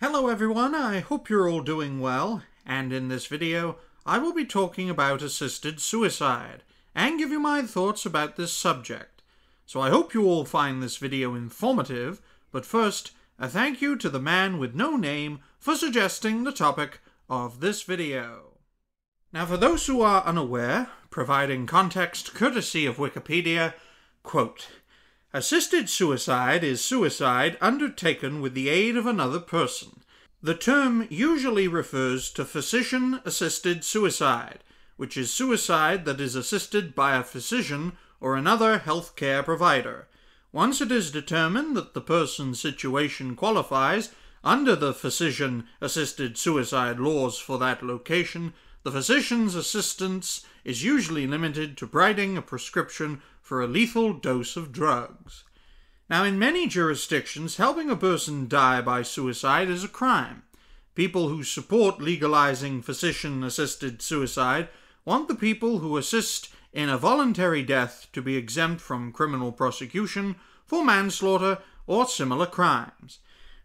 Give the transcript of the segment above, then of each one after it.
Hello everyone, I hope you're all doing well, and in this video I will be talking about assisted suicide and give you my thoughts about this subject. So I hope you all find this video informative, but first, a thank you to the man with no name for suggesting the topic of this video. Now for those who are unaware, providing context courtesy of Wikipedia, quote, "Assisted suicide is suicide undertaken with the aid of another person. The term usually refers to physician-assisted suicide, which is suicide that is assisted by a physician or another healthcare provider. Once it is determined that the person's situation qualifies under the physician-assisted suicide laws for that location, the physician's assistance is usually limited to writing a prescription for a lethal dose of drugs." Now, in many jurisdictions, helping a person die by suicide is a crime. People who support legalizing physician-assisted suicide want the people who assist in a voluntary death to be exempt from criminal prosecution for manslaughter or similar crimes.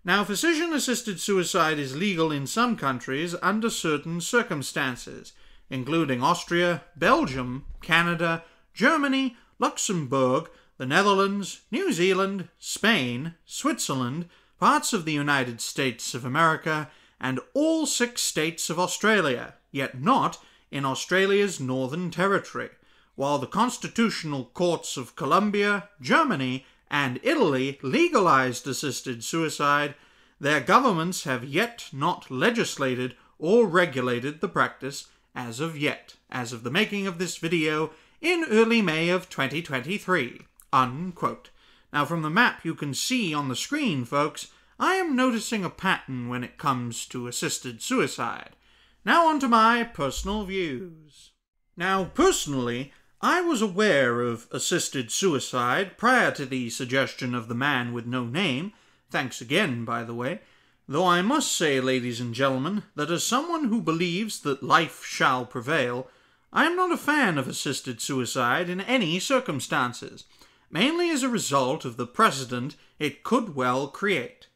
Now, physician-assisted suicide is legal in some countries under certain circumstances, including Austria, Belgium, Canada, Germany, Luxembourg, the Netherlands, New Zealand, Spain, Switzerland, parts of the United States of America, and all 6 states of Australia, yet not in Australia's Northern Territory, while the constitutional courts of Colombia, Germany, and Italy legalized assisted suicide, their governments have yet not legislated or regulated the practice as of yet, as of the making of this video in early May of 2023, unquote. Now from the map you can see on the screen, folks, I am noticing a pattern when it comes to assisted suicide. Now on to my personal views. Now personally, I was aware of assisted suicide prior to the suggestion of the man with no name, thanks again by the way, though I must say, ladies and gentlemen, that as someone who believes that life shall prevail, I am not a fan of assisted suicide in any circumstances, mainly as a result of the precedent it could well create.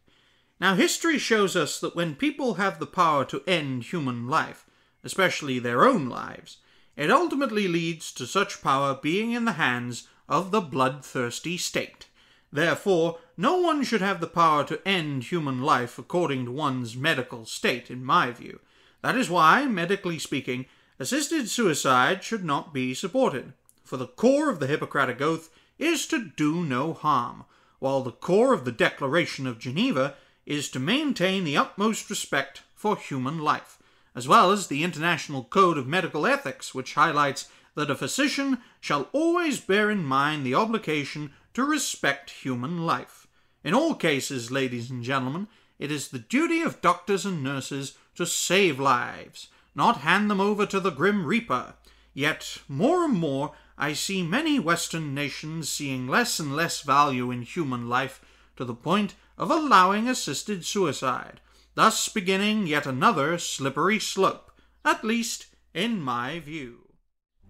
Now history shows us that when people have the power to end human life, especially their own lives, it ultimately leads to such power being in the hands of the bloodthirsty state. Therefore, no one should have the power to end human life according to one's medical state, in my view. That is why, medically speaking, assisted suicide should not be supported, for the core of the Hippocratic Oath is to do no harm, while the core of the Declaration of Geneva is to maintain the utmost respect for human life, as well as the International Code of Medical Ethics, which highlights that a physician shall always bear in mind the obligation to respect human life. In all cases, ladies and gentlemen, it is the duty of doctors and nurses to save lives, not hand them over to the Grim Reaper. Yet, more and more, I see many Western nations seeing less and less value in human life to the point of allowing assisted suicide, thus beginning yet another slippery slope, at least in my view.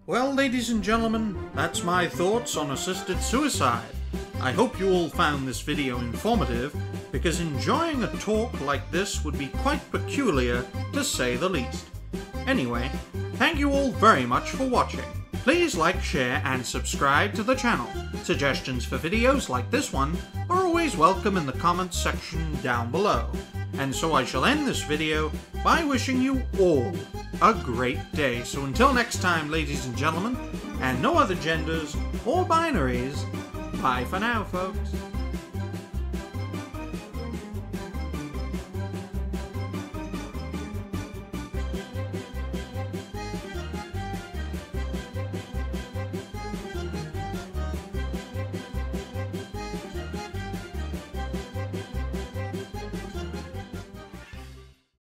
Well, ladies and gentlemen, that's my thoughts on assisted suicide. I hope you all found this video informative, because enjoying a talk like this would be quite peculiar, to say the least. Anyway, thank you all very much for watching. Please like, share, and subscribe to the channel. Suggestions for videos like this one are always welcome in the comments section down below. And so I shall end this video by wishing you all a great day. So until next time, ladies and gentlemen, and no other genders or binaries, bye for now, folks.